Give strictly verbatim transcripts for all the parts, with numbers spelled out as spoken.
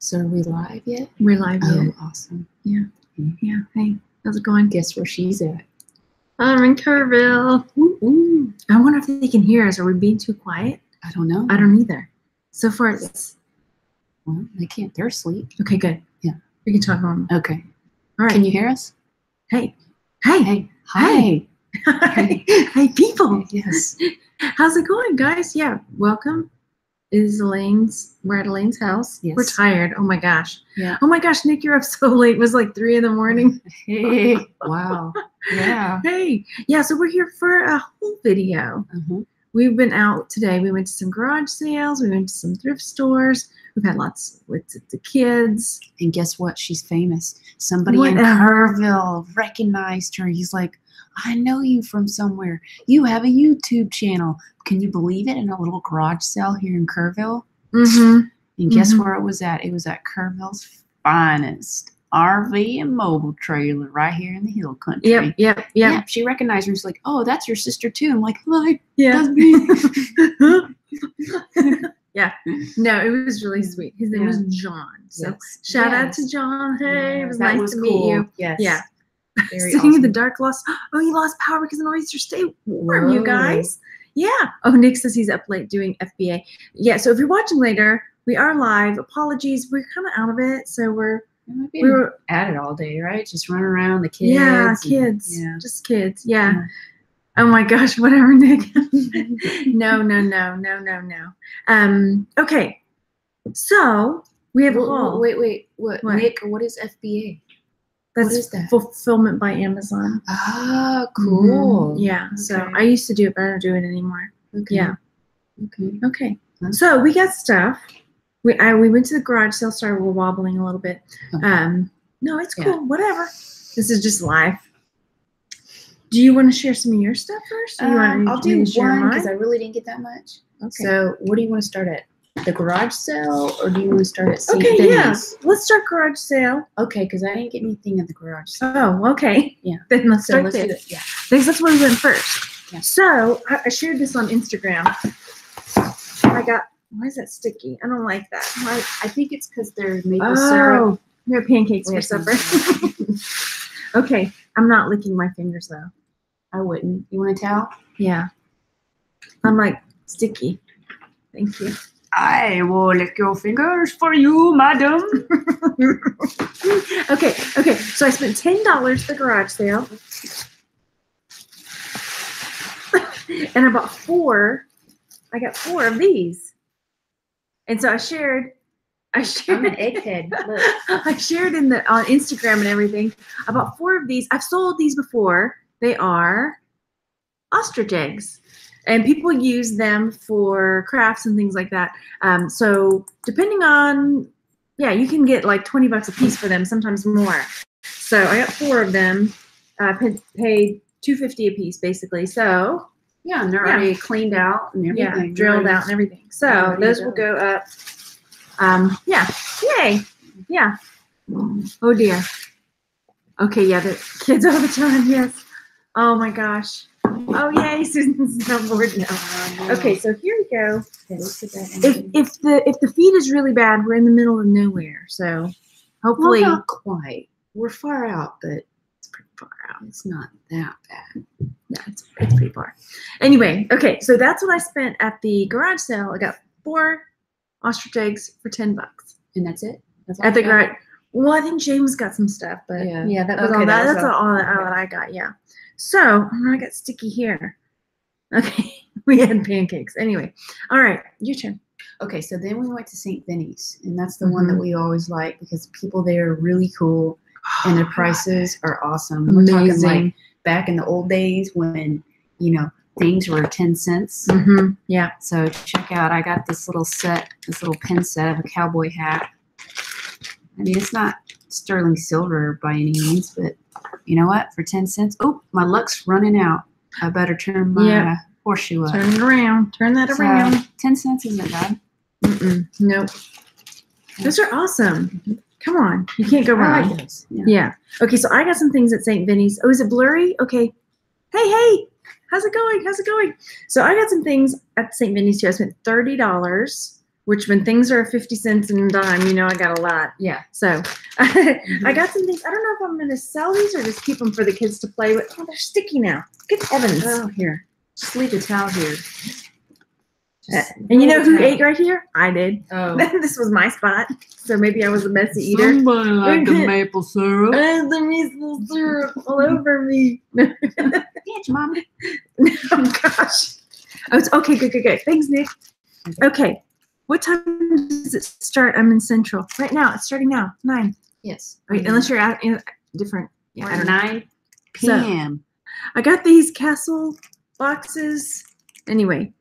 So are we live yet? We're live oh, yet. Oh, awesome. Yeah. Mm-hmm. Yeah. Hey, how's it going? Guess where she's at? I'm in Kerrville. Ooh, ooh. I wonder if they can hear us. Are we being too quiet? I don't know. I don't either. So far it's... Well, they can't. They're asleep. Okay, good. Yeah. We can talk on. Okay. All right. Can you hear us? Hey. Hey. Hey. Hi. Hi. Hey, people. Yes. How's it going, guys? Yeah. Welcome. It is Elaine's, we're at Elaine's house. Yes. We're tired. Oh my gosh. Yeah. Oh my gosh, Nick, you're up so late. It was like three in the morning. Hey. Wow. Yeah. Hey. Yeah. So we're here for a whole video. Mm-hmm. We've been out today. We went to some garage sales. We went to some thrift stores. We've had lots with the kids. And guess what? She's famous. Somebody what? in Kerrville recognized her. He's like, I know you from somewhere. You have a YouTube channel. Can you believe it? In a little garage sale here in Kerrville. Mm-hmm. And guess mm-hmm. where it was at? It was at Kerrville's finest R V and mobile trailer right here in the hill country. Yep, yep, yep. Yeah, she recognized her. She's like, oh, that's your sister too. I'm like, like, yeah. That's me. Yeah. No, it was really sweet. His name yeah. was John. So yes. shout yes. out to John. Hey, yes. it was that nice was to cool. meet you. Yes. Yeah. Very Singing awesome. The dark lost. Oh, you lost power because an oyster. Stay warm, Whoa. you guys. Yeah. Oh, Nick says he's up late doing F B A. Yeah. So if you're watching later, we are live. Apologies. We're kind of out of it. So we're we were at it all day, right? Just running around the kids. Yeah, and, kids. Yeah. Just kids. Yeah. yeah. Oh my gosh, whatever, Nick. no, no, no, no, no, no. Um, okay. So we have a whole. Wait, wait, what, what? Nick, what is F B A? That's what is that? Fulfillment by Amazon. Ah, cool. Mm-hmm. Yeah. Okay. So I used to do it, but I don't do it anymore. Okay. Yeah. Okay. Okay. So we got stuff. We I we went to the garage sale. Sorry, we're wobbling a little bit. Okay. Um, no, it's cool. Yeah. Whatever. This is just live. Do you want to share some of your stuff first? Or um, you want I'll do one because I really didn't get that much. Okay. So what do you want to start at? The garage sale, or do you want to start at Saint Vinny's? Okay, yeah. Let's start garage sale. Okay, because I didn't get anything at the garage sale. Oh, okay. Yeah. Then let's so start let's there. The, yeah. Because that's where we went first. Yeah. So I, I shared this on Instagram. I got, why is that sticky? I don't like that. Why? I think it's because they're maple oh, syrup. Oh, they're pancakes for supper. Okay. I'm not licking my fingers though. I wouldn't. You want a towel? Yeah. I'm like sticky. Thank you. I will lick your fingers for you, madam. okay, okay. So I spent ten dollars at the garage sale, and I bought four. I got four of these, and so I shared. I shared I'm an egghead. Look. I shared in the on Instagram and everything. I bought four of these. I've sold these before. They are ostrich eggs. And people use them for crafts and things like that. Um, so depending on, yeah, you can get like twenty bucks a piece for them, sometimes more. So I got four of them, uh, paid, paid two fifty a piece basically. So yeah, and they're yeah. already cleaned out and everything. Yeah, drilled out and everything. So those will go up. Um, yeah, yay, yeah. Oh dear. Okay, yeah, the kids all the time, yes. Oh my gosh. Oh yay, Susan's on board now. Okay, so here we go. Okay, let's get that if if the if the feed is really bad, we're in the middle of nowhere. So hopefully well, not quite. We're far out, but it's pretty far out. It's not that bad. No, it's it's pretty far. Anyway, okay, so that's what I spent at the garage sale. I got four ostrich eggs for ten bucks. And that's it? That's at the garage. Well, I think James got some stuff, but yeah, yeah that was okay, all that, that was that's all, all, all that all I got, yeah. So, I got sticky hair. Okay, we had pancakes. Anyway, all right, your turn. Okay, so then we went to Saint Vinny's, and that's the mm-hmm. one that we always like because people there are really cool, and their prices are awesome. Amazing. We're talking like back in the old days when, you know, things were ten cents. Mm-hmm. Yeah. So, check out, I got this little set, this little pin set of a cowboy hat. I mean, it's not sterling silver by any means, but you know what? For ten cents. Oh, my luck's running out. I better turn my yep. horseshoe up. Turn it around. Turn that so, around. ten cents isn't bad. Mm-mm. Nope. Yeah. Those are awesome. Mm-hmm. Come on. You can't go wrong. I like those. Yeah. yeah. Okay, so I got some things at Saint Vinny's. Oh, is it blurry? Okay. Hey, hey. How's it going? How's it going? So I got some things at Saint Vinny's too. I spent thirty dollars. which when things are fifty cents and a dime, you know, I got a lot. Yeah. So mm-hmm. I got some things. I don't know if I'm going to sell these or just keep them for the kids to play with. Oh, they're sticky now. Get Evans. Oh, here. Just leave the towel here. Just and you know who towel. ate right here? I did. Oh. This was my spot. So maybe I was a messy eater. Somebody like the maple syrup. I had the maple syrup all over me. Get your mommy. Oh, gosh. Oh, it's okay, good, good, good. Thanks, Nick. Okay. What time does it start? I'm in Central. Right now, it's starting now. Nine. Yes. Right, mm-hmm. Unless you're out in different. Yeah, I don't know. nine P M So, I got these castle boxes. Anyway,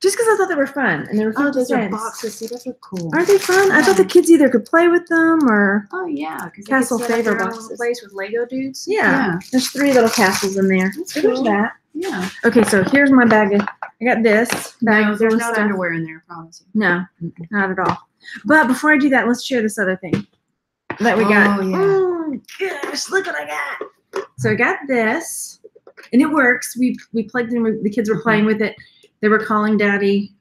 just because I thought they were fun. And they were fun. Oh, those are boxes. See, those are cool. Aren't they fun? Yeah. I thought the kids either could play with them or. Oh, yeah. Castle favor boxes. Place with Lego dudes. Yeah. yeah. There's three little castles in there. That's so cool. There's that. Yeah. Okay, so here's my bag of. I got this. No, there's no underwear in there, I promise you. No, not at all. But before I do that, let's share this other thing that we oh, got. Yeah. Oh, gosh, look what I got. So I got this, and it works. We we plugged in. The kids were playing with it. They were calling Daddy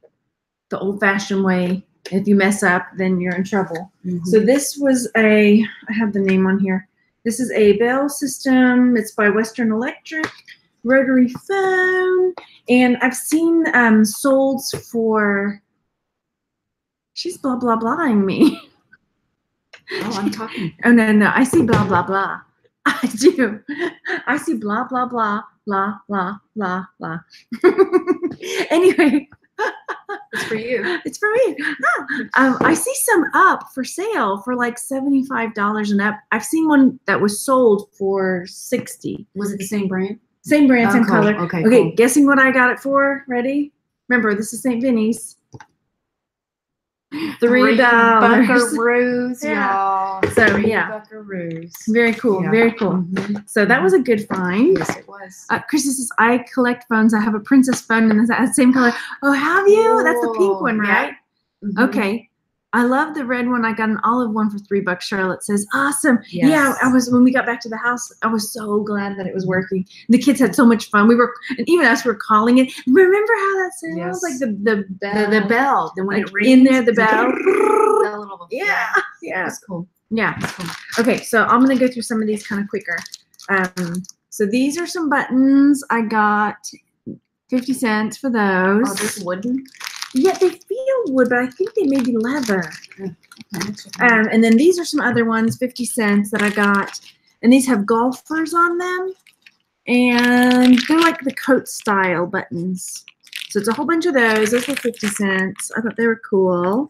the old-fashioned way. If you mess up, then you're in trouble. Mm-hmm. So this was a – I have the name on here. This is a bell system. It's by Western Electric. Rotary phone, and I've seen um, solds for. She's blah blah blahing me. Oh, I'm talking. Oh no no! I see blah blah blah. I do. I see blah blah blah blah blah blah blah. Anyway, it's for you. It's for me. Ah, um, I see some up for sale for like seventy-five dollars and up. I've seen one that was sold for sixty. Was it the same brand? Same brand, same okay, color. Okay, okay cool. Guessing what I got it for? Ready? Remember, this is Saint Vinny's. Three dollars. Three buckaroos, yeah. y'all. So, Three yeah. buckaroos. Very cool, yeah. very cool. Mm-hmm. So that was a good find. Yes, it was. Uh, Chris says, I collect phones. I have a princess phone in the same color. Oh, have you? Ooh, that's the pink one, right? Yeah. Mm-hmm. Okay. I love the red one. I got an olive one for three bucks. Charlotte says, awesome. Yes. Yeah, I was when we got back to the house, I was so glad that it was working. The kids had so much fun. We were, and even us were calling it. Remember how that sounds? Yes. Like the the bell. The, the bell. The when like it rings, in there, the bell. That little, yeah. Yeah. That's cool. Yeah. That's cool. Okay, so I'm gonna go through some of these kind of quicker. Um, so these are some buttons. I got fifty cents for those. Oh, this wooden. Yeah, they feel wood, but I think they may be leather. Um, and then these are some other ones, fifty cents that I got. And these have golfers on them. And they're like the coat style buttons. So it's a whole bunch of those. Those were fifty cents. I thought they were cool.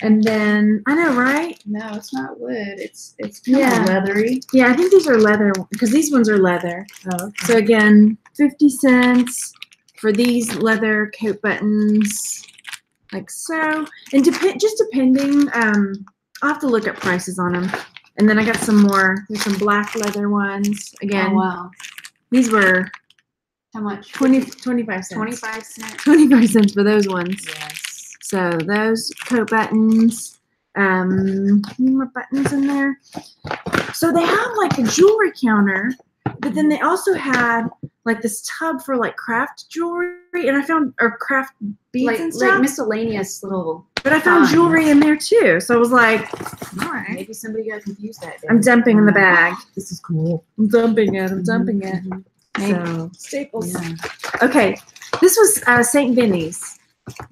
And then, I know, right? No, it's not wood. It's it's kind yeah. of leathery. Yeah, I think these are leather because these ones are leather. Oh, okay. So again, fifty cents. For these leather coat buttons, like so, and depend just depending. Um, I'll have to look up prices on them. And then I got some more. There's some black leather ones again. Oh, wow, these were how much? twenty, twenty-five cents. twenty-five cents. twenty-five cents for those ones. Yes. So those coat buttons. Um, any more buttons in there? So they have like a jewelry counter, but then they also had. Like this tub for like craft jewelry, and I found or craft beads like, and stuff. Like miscellaneous little. But I found um, jewelry in there too, so I was like, all right. Maybe somebody got confused that day. I'm dumping in the bag. This is cool. I'm dumping it. I'm dumping it. Mm-hmm. So staples. Yeah. Okay, this was uh, Saint Vinny's.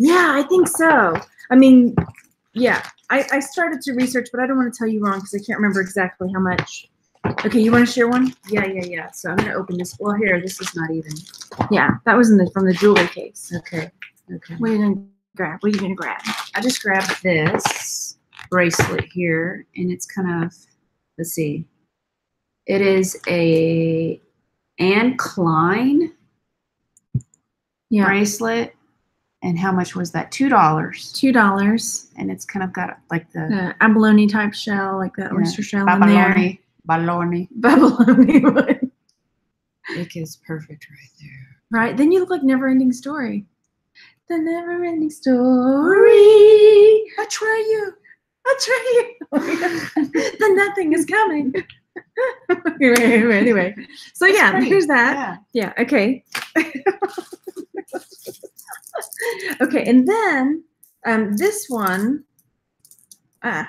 Yeah, I think so. I mean, yeah, I, I started to research, but I don't want to tell you wrong because I can't remember exactly how much. Okay, you want to share one? Yeah, yeah, yeah. So I'm gonna open this. Well, here, this is not even. Yeah, that was in the from the jewelry case. Okay, okay. What are you gonna grab? What are you gonna grab? I just grabbed this bracelet here, and it's kind of. Let's see. It is a Anne Klein yeah. bracelet, and how much was that? Two dollars. Two dollars. And it's kind of got like the, the abalone type shell, like the oyster yeah, shell abalone. in there. Baloney. Baloney. Nick is perfect right there. Right? Then you look like Never-Ending Story. The Never-Ending Story. I try you. I try you. The nothing is coming. anyway, anyway. So, That's yeah, funny. here's that. Yeah, yeah okay. Okay, and then Um, this one, ah,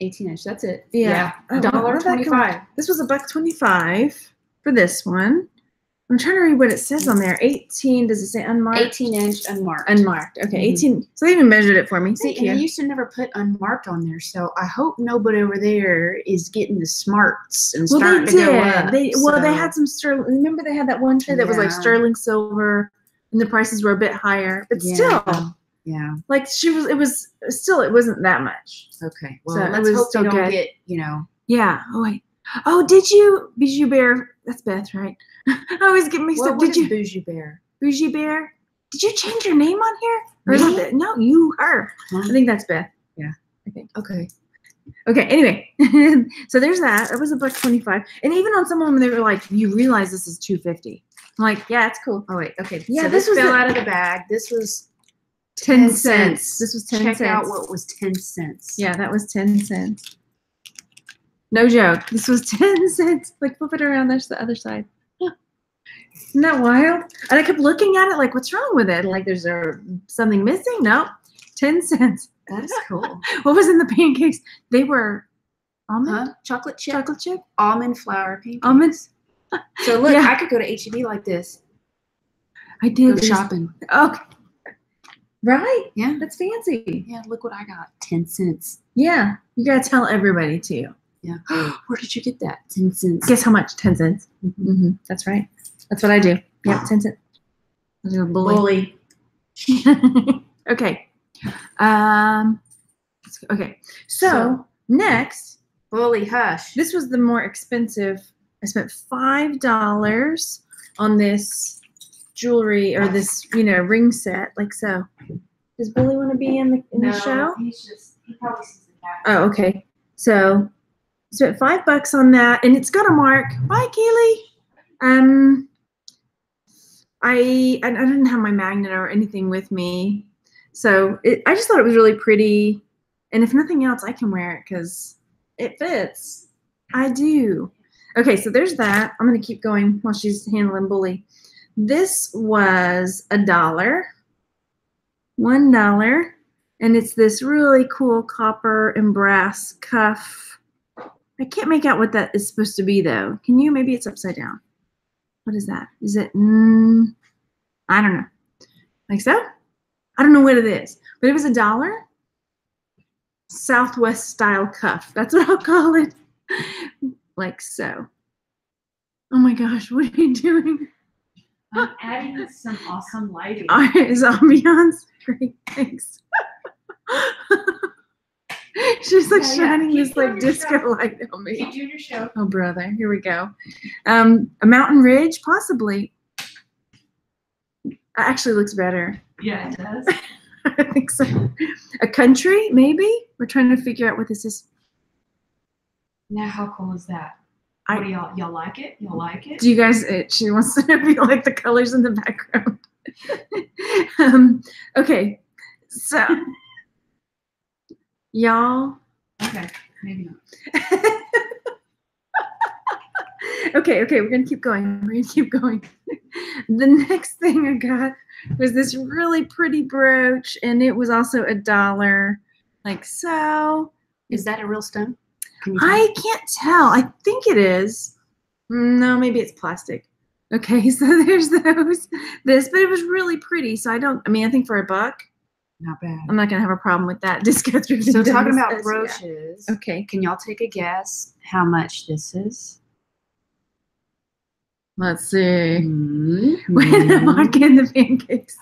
eighteen inch. That's it. Yeah, yeah. one dollar twenty-five. This was a buck twenty-five for this one. I'm trying to read what it says on there. eighteen. Does it say unmarked? eighteen inch unmarked. Unmarked. Okay, mm-hmm. eighteen. So they even measured it for me. Thank See, you. And they used to never put unmarked on there, so I hope nobody over there is getting the smarts and well, starting they to did. go up. They, well, so. they had some sterling. Remember, they had that one tray that yeah. was like sterling silver, and the prices were a bit higher, but yeah. still. Yeah. Like she was, it was still, it wasn't that much. Okay. Well, so let's hope they don't good. get, you know. Yeah. Oh, wait. Oh, did you, Bijou Bear, that's Beth, right? I always get mixed well, up. Did you, Bijou Bear? Bijou Bear? Did you change your name on here? Or is that, no, you, her. Huh? I think that's Beth. Yeah. I think. Okay. Okay. Anyway. So there's that. That was a buck twenty-five. And even on some of them, they were like, you realize this is two fifty. I'm like, yeah, it's cool. Oh, wait. Okay. Yeah, so this, this was fell out of the bag. This was. Ten cents. cents. This was ten Check cents. Check out what was ten cents. Yeah, that was ten cents. No joke. This was ten cents. Like flip it around. There's the other side. Huh. Isn't that wild? And I kept looking at it, like, what's wrong with it? Like, there's a, something missing? No, ten cents. That is cool. What was in the pancakes? They were almond, huh? chocolate chip, chocolate chip, almond flour pancakes. Almonds. So look, yeah. I could go to H E B like this. I did go shopping. Okay. Right? Yeah. That's fancy. Yeah, look what I got. Ten cents. Yeah. You gotta tell everybody too. Yeah. Where did you get that? Ten cents. Guess how much? Ten cents. Mm-hmm. That's right. That's what I do. Yeah, ten cents. I'm a bully. bully. Okay. Um okay. So, so next bully hush. This was the more expensive. I spent five dollars on this jewelry or this, you know, ring set, like so. Does Billy want to be in the in no, the show? He's just, he probably sees the cat. Oh, okay. So spent five bucks on that, and it's got a mark. Bye, Keely. Um, I I didn't have my magnet or anything with me, so it, I just thought it was really pretty, and if nothing else, I can wear it because it fits. I do. Okay, so there's that. I'm gonna keep going while she's handling Bully. This was a dollar, one dollar, and it's this really cool copper and brass cuff. I can't make out what that is supposed to be, though. Can you? Maybe it's upside down. What is that? Is it? Mm, I don't know. Like so? I don't know what it is, but it was a dollar. Southwest style cuff. That's what I'll call it. Like so. Oh my gosh, what are you doing? I'm adding some awesome lighting. Art is ambiance. Great, thanks. She's like yeah, shining yeah. this like disco show. light on me. Keep doing your show. Oh brother, here we go. Um, a mountain ridge, possibly. It actually looks better. Yeah, it does. I think so. A country, maybe. We're trying to figure out what this is. Now, how cool is that? Y'all, y'all like it? Y'all like it? Do you guys? It, she wants to know if you like the colors in the background. um, okay, so y'all. Okay, maybe not. okay, okay, we're gonna keep going. We're gonna keep going. The next thing I got was this really pretty brooch, and it was also a dollar, like so. Is that a real stone? I can't tell. I think it is. No, maybe it's plastic. Okay, so there's those. This, but it was really pretty. So I don't. I mean, I think for a buck, not bad. I'm not gonna have a problem with that. Just go through. So talking about brooches. Yeah. Okay, can y'all take a guess how much this is? Let's see. Mm-hmm. When I walk in the pancakes,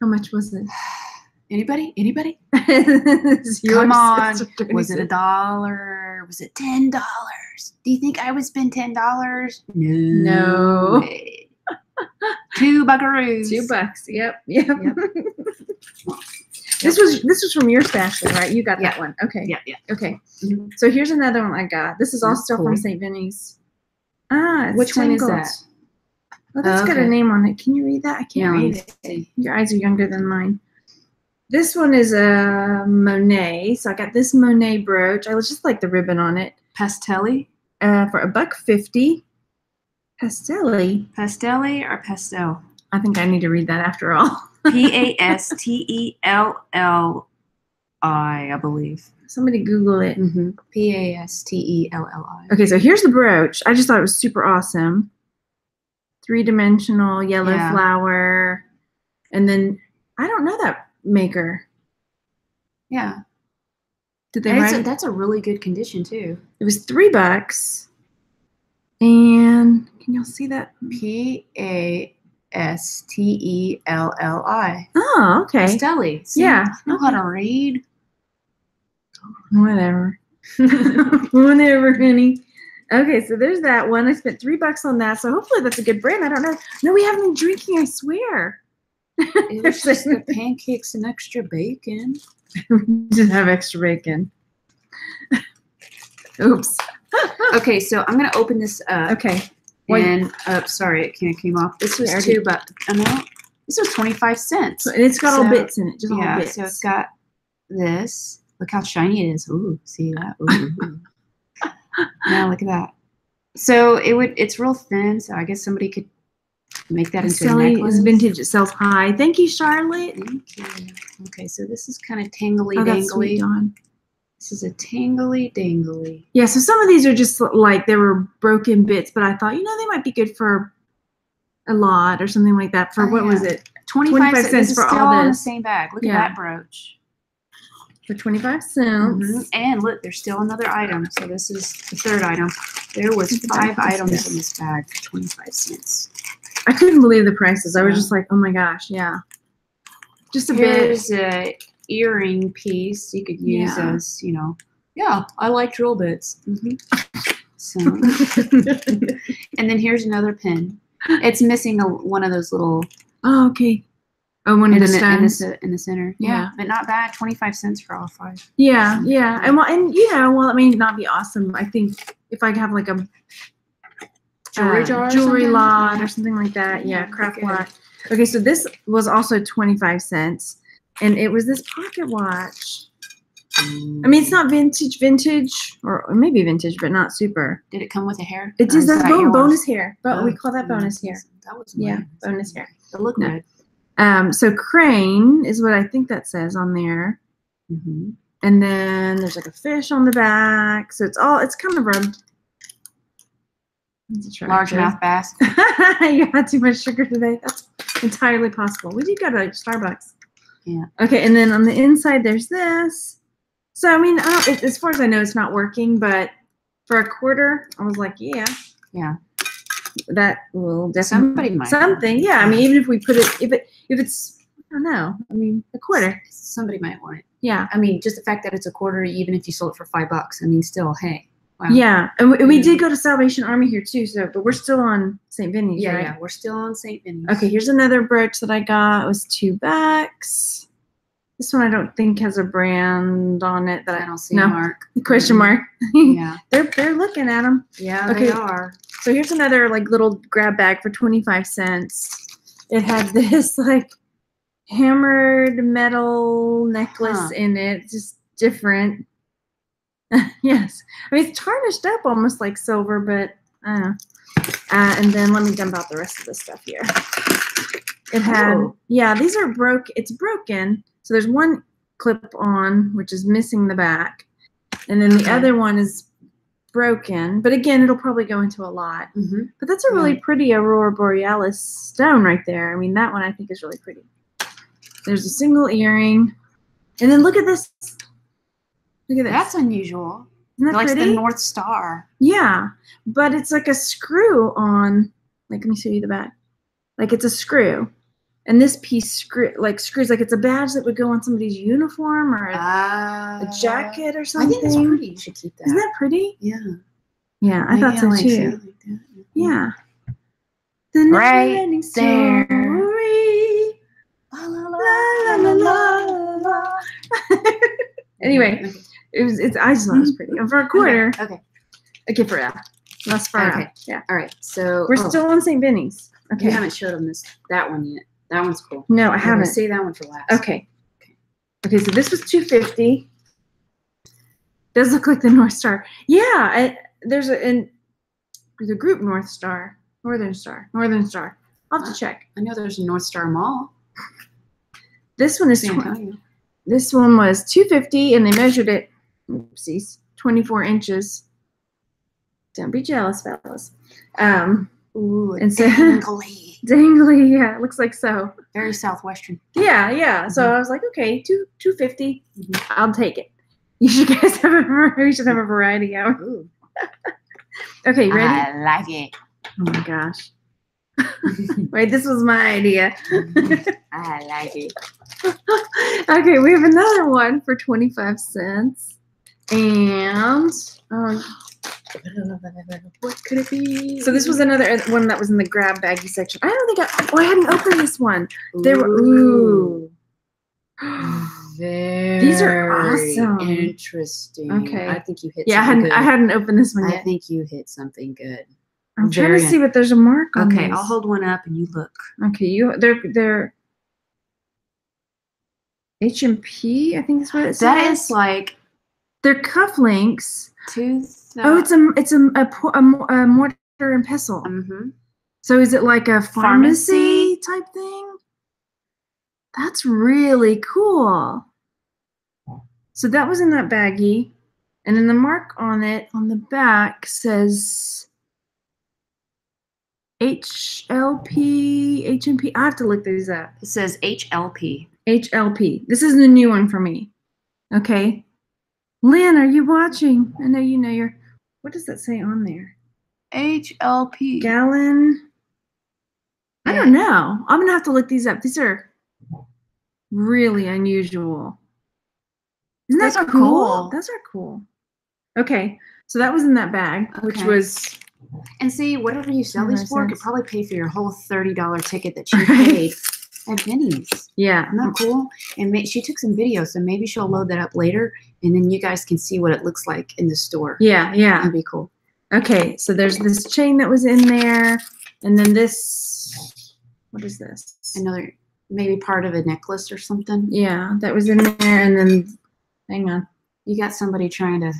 how much was it? Anybody? Anybody? Come on. Was it a dollar? Was it ten dollars? Do you think I would spend ten dollars? No. No. Two buckaroos. Two bucks. Yep. Yep. yep. This was this was from your stash, though, right? You got yeah. that one. Okay. Yeah. Yeah. Okay. Mm-hmm. So here's another one I got. This is all still cool. from Saint Vinny's. Ah. It's Which one is gold. that? Well, that's okay. got a name on it. Can you read that? I can't yeah, read it. Your eyes are younger than mine. This one is a Monet, so I got this Monet brooch. I just like the ribbon on it. Pastelli? Uh, for a buck fifty. Pastelli? Pastelli or pastel? I think I need to read that after all. P A S T E L L I, I believe. Somebody Google it. Mm-hmm. P A S T E L L I. Okay, so here's the brooch. I just thought it was super awesome. Three-dimensional yellow yeah. flower. And then, I don't know that maker. Yeah. Did they that's, write a, that's a really good condition, too. It was three bucks. And can y'all see that? P A S T E L L I. Oh, okay. Pastelli. See, yeah. I know okay. how to read. Whatever. Whatever, honey. Okay, so there's that one. I spent three bucks on that, so hopefully that's a good brand. I don't know. No, we haven't been drinking, I swear. It was just the pancakes and extra bacon. Just have extra bacon. Oops. Okay, so I'm going to open this up. Okay. And, uh, sorry, it kind of came off. This was two bucks. This was twenty-five cents. And it's got so, all bits in it. Just yeah, all bits. So it's got this. Look how shiny it is. Ooh, see that? Ooh. Now look at that. So it would. It's real thin, so I guess somebody could make that into a necklace. Vintage, it sells high. Thank you, Charlotte. Thank you. Okay, so this is kind of tingly, oh, that's dangly. Sweet, Dawn. This is a tingly, dangly. Yeah, so some of these are just like they were broken bits, but I thought, you know, they might be good for a lot or something like that. For oh, what yeah. was it? twenty-five cents for all this. It's still in the same bag. Look yeah. at that brooch. For twenty-five cents. Mm-hmm. And look, there's still another item. So this is the third item. There was five items yes. in this bag for twenty-five cents. I couldn't believe the prices. I was yeah. just like, oh my gosh, yeah. Just a Here's bit. Here's an earring piece you could use yeah. as, you know. Yeah, I like drill bits. Mm-hmm. So, and then here's another pin. It's missing a, one of those little. Oh, okay. Oh, one in of the, the in, the, in the center. Yeah. yeah. But not bad. twenty-five cents for all five. Yeah, yeah. And, well, and you know, while it may not be awesome, I think if I have like a jewelry, uh, jewelry or lot or something like that. Yeah, yeah craft okay. lot. Okay, so this was also twenty-five cents. And it was this pocket watch. Mm. I mean, it's not vintage, vintage, or, or maybe vintage, but not super. Did it come with a hair? It is. That's bon bonus hair. But oh, we call that bonus hair. That was yeah, bonus hair. It looked good. Um, so crane is what I think that says on there. Mm-hmm. And then there's like a fish on the back. So it's all, it's kind of a largemouth bass. You had too much sugar today. That's entirely possible. We did go to like Starbucks. Yeah. Okay. And then on the inside, there's this. So, I mean, I it, as far as I know, it's not working, but for a quarter, I was like, yeah. Yeah. That will definitely might something. Yeah, I mean, even if we put it, if it, if it's, I don't know. I mean, a quarter. Somebody might want it. Yeah, I mean, just the fact that it's a quarter, even if you sold it for five bucks, I mean, still, hey. Wow. Yeah, and we, we did go to Salvation Army here too. So, but we're still on Saint Vinny's. Yeah, right? yeah, we're still on Saint Vinny's. Okay, here's another brooch that I got. It was two bucks. This one I don't think has a brand on it that I don't see no. a mark. Question mark. Yeah. They're they're looking at them. Yeah, okay. They are. So here's another like little grab bag for twenty-five cents. It had this like hammered metal necklace huh. in it, just different. Yes. I mean, it's tarnished up almost like silver, but I don't know. Uh, and then let me dump out the rest of this stuff here. It had, Whoa. yeah, these are broke. It's broken. So there's one clip on, which is missing the back. And then the other one is broken. But again, it'll probably go into a lot. Mm-hmm. But that's a really pretty Aurora Borealis stone right there. I mean, that one I think is really pretty. There's a single earring. And then look at this. Look at this. That's unusual. Isn't that like pretty? The North Star. Yeah. But it's like a screw on. Like, let me show you the back. Like, it's a screw. And this piece screw, like screws, like it's a badge that would go on somebody's uniform or a, uh, a jacket or something. I think it's pretty. You should keep that. Isn't that pretty? Yeah. Yeah, I Maybe thought so like too. Like that. Yeah. The right there. Story. La la la la la la. la. Anyway, okay. it was. It's. I just thought it was pretty. And for a quarter. Okay. Okay, okay for that. That's far okay. out. Yeah. All right. So we're oh. still on Saint Vinny's. Okay. You haven't showed them this that one yet. That one's cool. No, I haven't. Save that one for last. Okay. Okay. Okay. So this was two fifty. Does look like the North Star? Yeah. I, there's a in, there's a group North Star, Northern Star, Northern Star. I'll have to check. I know there's a North Star Mall. This one is twenty. This one was two fifty, and they measured it. Oopsies, twenty-four inches. Don't be jealous, fellas. Um, Ooh, and so, dangly. Dangly, yeah, it looks like so. Very southwestern. Yeah, yeah. Mm-hmm. So I was like, okay, two two fifty. Mm-hmm. I'll take it. You should guys have a you should have a variety hour. Ooh. Okay, ready? I like it. Oh my gosh. Wait, this was my idea. I like it. Okay, we have another one for twenty-five cents. And um, what could it be? So this was another one that was in the grab baggy section. I don't think I, oh, I hadn't opened this one. There were, ooh. Very These are awesome. Interesting. Okay. I think you hit yeah, something. Yeah, I, I hadn't opened this one yet. I think you hit something good. I'm very trying to see what there's a mark on. Okay, these. I'll hold one up and you look. Okay, you they're they're H and P, I think that's what it says. That is like they're cufflinks. Two. Oh, it's a it's a a, a, a mortar and pestle. Mm-hmm. So is it like a pharmacy, pharmacy type thing? That's really cool. So that was in that baggie, and then the mark on it on the back says H L P, H M P. I have to look these up. It says H L P. H L P. This is the new one for me. Okay. Lynn, are you watching? I know you know your. What does that say on there? H L P. Gallon. I don't know. I'm going to have to look these up. These are really unusual. Isn't that cool? cool? Those are cool. Okay. So that was in that bag, okay. which was. And see, whatever you sell these for could probably pay for your whole thirty dollar ticket that you paid at Vinny's. Yeah. Isn't that cool? And she took some videos, so maybe she'll load that up later, and then you guys can see what it looks like in the store. Yeah, yeah. That'd be cool. Okay, so there's this chain that was in there, and then this, what is this? Another, maybe part of a necklace or something. Yeah, that was in there, and then, hang on. You got somebody trying to.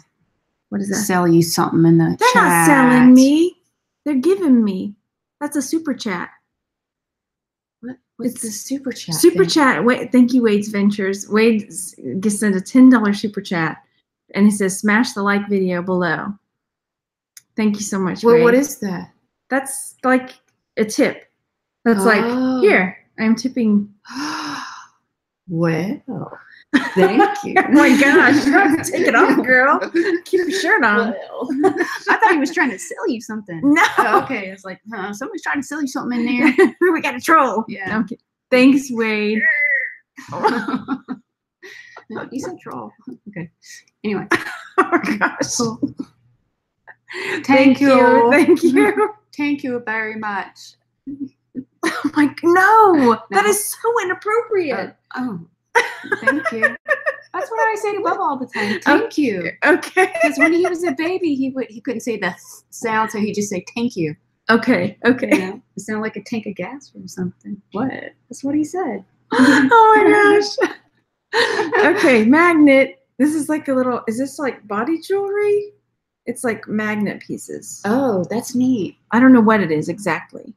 What is that? Sell you something in the They're chat. Not selling me. They're giving me. That's a super chat. What? What's it's a super chat. Super thing? Chat. Wait, thank you, Wade's Ventures. Wade gets sent a ten dollar super chat, and he says, "Smash the like video below." Thank you so much. Well, Wade. What is that? That's like a tip. That's oh. like here. I'm tipping. Well. Thank you. Oh my gosh. Take it off, girl. Keep your shirt on. Well. I thought he was trying to sell you something. No. Oh, okay. It's like, huh, somebody's trying to sell you something in there. We got a troll. Yeah. Okay. Thanks, Wade. No, he's a troll. Okay. Anyway. Oh my gosh. Cool. Thank, Thank you. you. Thank you. Thank you very much. Oh my God. No, no. That is so inappropriate. Uh, oh. Thank you. That's what I say to Bubba all the time. Thank okay. you. Okay. Because when he was a baby, he would he couldn't say the sound, so he'd just say thank you. Okay. Okay. You know? It sounded like a tank of gas or something. What? That's what he said. Oh my gosh. Okay, magnet. This is like a little. Is this like body jewelry? It's like magnet pieces. Oh, that's neat. I don't know what it is exactly.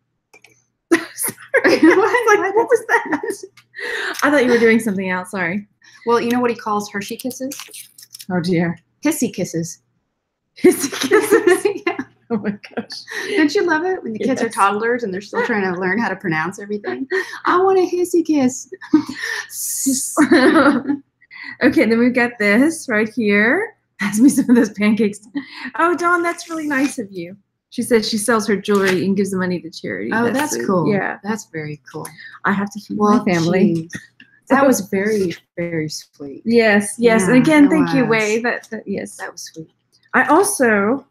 Sorry. What? Like, what was that? I thought you were doing something else. Sorry. Well, you know what he calls Hershey kisses? Oh, dear. Hissy kisses. Hissy kisses? Yeah. Oh, my gosh. Don't you love it when the kids yes. are toddlers and they're still trying to learn how to pronounce everything? I want a hissy kiss. Okay, then we've got this right here. Pass me some of those pancakes. Oh, Dawn, that's really nice of you. She says she sells her jewelry and gives the money to charity. Oh, that's, that's cool. Yeah. That's very cool. I have to feed well, my family. That was very, very sweet. Yes, yes. Yeah, and again, thank was. you, Wade. That, that, yes. That was sweet. I also,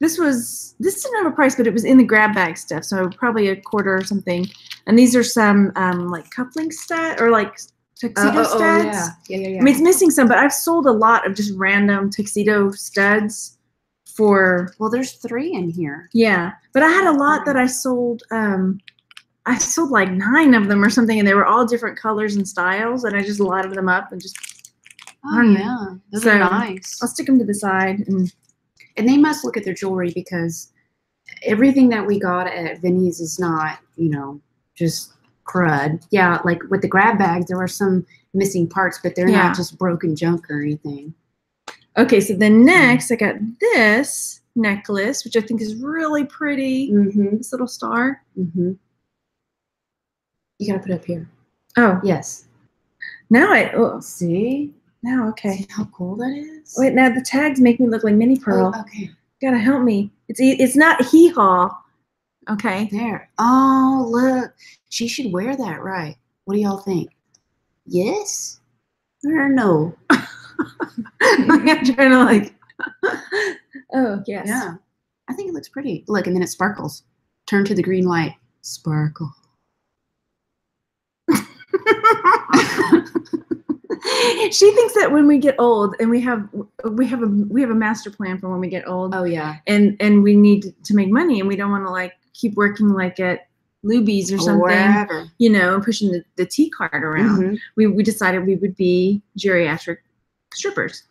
this was, this didn't have a price, but it was in the grab bag stuff, so probably a quarter or something. And these are some um, like cufflink stat or like tuxedo uh, oh, studs. Oh, yeah. Yeah, yeah, yeah. I mean, it's missing some, but I've sold a lot of just random tuxedo studs. For, well, there's three in here. Yeah, but I had a lot that I sold. Um, I sold like nine of them or something, and they were all different colors and styles. And I just lathered them up and just. Oh I don't yeah, know. Those so, are nice. I'll stick them to the side, and and they must look at their jewelry because everything that we got at Vinny's is not, you know, just crud. Yeah, like with the grab bags, there were some missing parts, but they're yeah. not just broken junk or anything. Okay, so then next I got this necklace, which I think is really pretty. Mm-hmm. This little star. Mm-hmm. You gotta put it up here. Oh. Yes. Now I oh. see. Now, okay. See how cool that is? Wait, now the tags make me look like Mini Pearl. Oh, okay. Gotta help me. It's it's not hee-haw. Okay. There. Oh, look. She should wear that, right? What do y'all think? Yes? Or no? I'm trying to like, oh, yes. Yeah. I think it looks pretty. Look, and then it sparkles. Turn to the green light. Sparkle. She thinks that when we get old, and we have we have a we have a master plan for when we get old. Oh yeah, and and we need to make money, and we don't want to like keep working like at Luby's or, or something, wherever. You know, pushing the, the tea cart around. Mm-hmm. We we decided we would be geriatric strippers,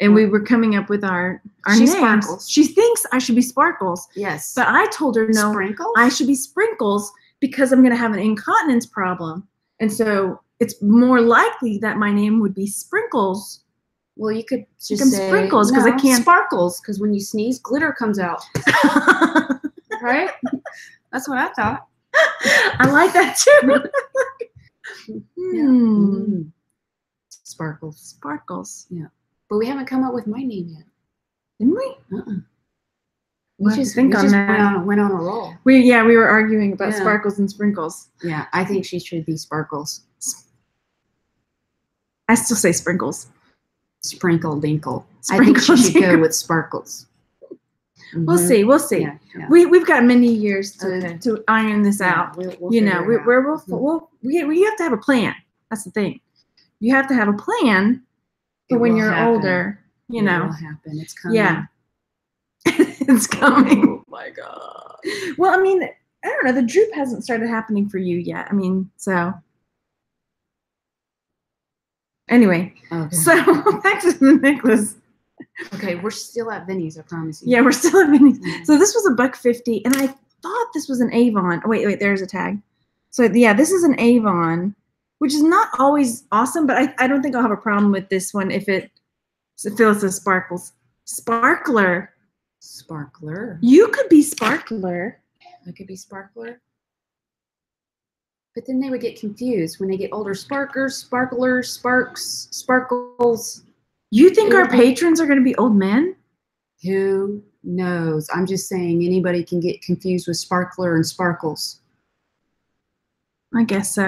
and we were coming up with our our she names. Sparkles. She thinks I should be Sparkles. Yes, but I told her no. Sprinkles? I should be Sprinkles because I'm going to have an incontinence problem, and so. It's more likely that my name would be Sprinkles. Well, you could just say Sprinkles because no, I can't Sparkles because when you sneeze, glitter comes out. Right? That's what I thought. I like that too. Yeah. Mm. Sparkles, sparkles. Yeah, but we haven't come up with my name yet, didn't we? Uh-uh. We just think we on just that. Went on, went on a roll. We yeah, we were arguing about yeah. Sparkles and Sprinkles. Yeah, I think she should be Sparkles. I still say Sprinkles. Sprinkle dinkle. I think she should go with Sparkles. Mm-hmm. We'll see. We'll see. Yeah, yeah. We we've got many years to, okay. to iron this yeah, out. We'll, we'll you know, we we're, we'll, mm-hmm. we'll, we we have to have a plan. That's the thing. You have to have a plan for when you're happen. older. You it know, will happen. It's coming. Yeah, it's coming. Oh my God. Well, I mean, I don't know. The droop hasn't started happening for you yet. I mean, so. Anyway, okay. So back to the necklace. Okay, we're still at Vinny's, I promise you. Yeah, we're still at Vinny's. Mm-hmm. So this was a buck fifty, and I thought this was an Avon. Oh, wait, wait, there's a tag. So yeah, this is an Avon, which is not always awesome, but I, I don't think I'll have a problem with this one if it fills the sparkles. Sparkler. Sparkler. You could be Sparkler. I could be Sparkler. But then they would get confused when they get older. Sparkers, sparklers, sparks, sparkles. You think our patrons are going to be old men? Who knows? I'm just saying anybody can get confused with sparkler and sparkles. I guess so.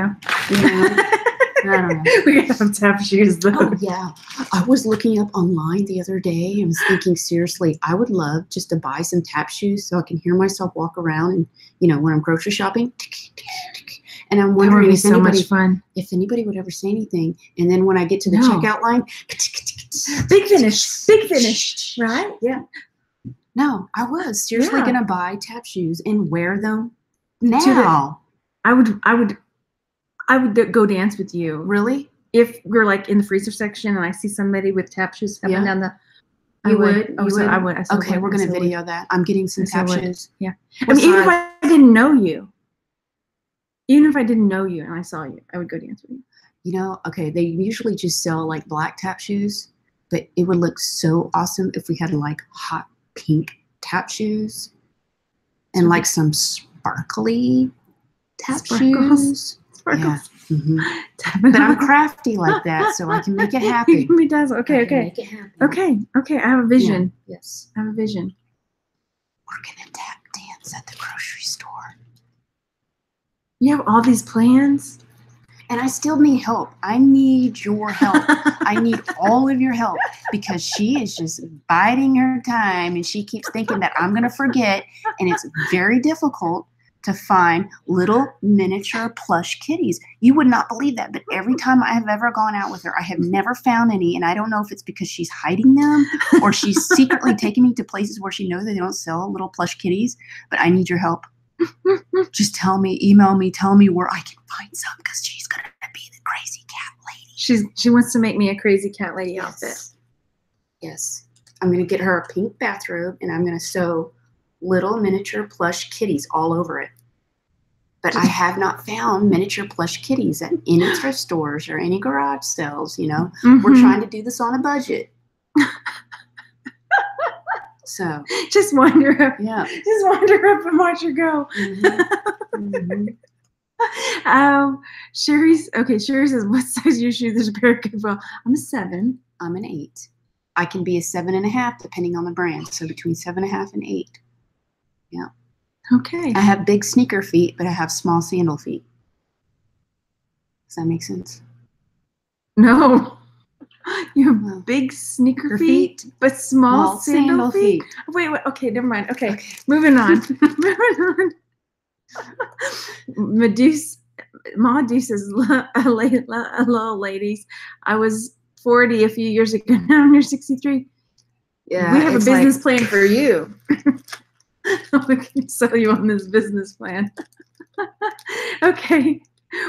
You know? I don't know. We're going to have to have shoes, though. Oh, yeah. I was looking up online the other day and was thinking, seriously, I would love just to buy some tap shoes so I can hear myself walk around and, you know, when I'm grocery shopping. And I'm wondering if, so anybody, much fun. if anybody would ever say anything. And then when I get to the no. checkout line, big finish, big finish, right? Yeah. No, I was seriously yeah. going to buy tap shoes and wear them now. The, I would, I would, I would go dance with you. Really? If we're like in the freezer section and I see somebody with tap shoes up yeah. and down the. You I would. would. Oh, you so would. I would. I okay, would. we're going to video would. that. I'm getting some I tap shoes. Would. Yeah. Well, I mean, so even I, if I didn't know you. Even if I didn't know you and I saw you, I would go dance with you. You know, okay, they usually just sell like black tap shoes, but it would look so awesome if we had like hot pink tap shoes and like some sparkly tap Sparkles. shoes. Sparkles. Yeah. Mm-hmm. But I'm crafty like that, so I can make it happen. Me does. Okay, okay. Make it happen. Okay, okay. I have a vision. Yeah. Yes. I have a vision. We're going to tap dance at the grocery store. You have all these plans. And I still need help. I need your help. I need all of your help because she is just biding her time and she keeps thinking that I'm going to forget. And it's very difficult to find little miniature plush kitties. You would not believe that. But every time I have ever gone out with her, I have never found any. And I don't know if it's because she's hiding them or she's secretly taking me to places where she knows that they don't sell little plush kitties. But I need your help. Just tell me, email me, tell me where I can find some because she's going to be the crazy cat lady. She's, she wants to make me a crazy cat lady yes. outfit. Yes. I'm going to get her a pink bathrobe and I'm going to sew little miniature plush kitties all over it. But I have not found miniature plush kitties at any thrift stores or any garage sales, you know. Mm-hmm. We're trying to do this on a budget. So just wander up, yeah. Just wander up and watch her go. Mm-hmm. Mm-hmm. um, Sherry's okay. Sherry says, "What size do you shoe this pair of Kerrville?" I'm a seven. I'm an eight. I can be a seven and a half depending on the brand. So between seven and a half and eight. Yeah. Okay. I have big sneaker feet, but I have small sandal feet. Does that make sense? No. You have well, big sneaker feet, feet, but small, small sandal, sandal feet. feet. Wait, wait. Okay, never mind. Okay, okay. Moving on. Moving on. Medusa, Ma Deuce says, hello, ladies. I was forty a few years ago. Now I'm near sixty-three. Yeah, we have a business like, plan for you. We can sell you on this business plan. Okay.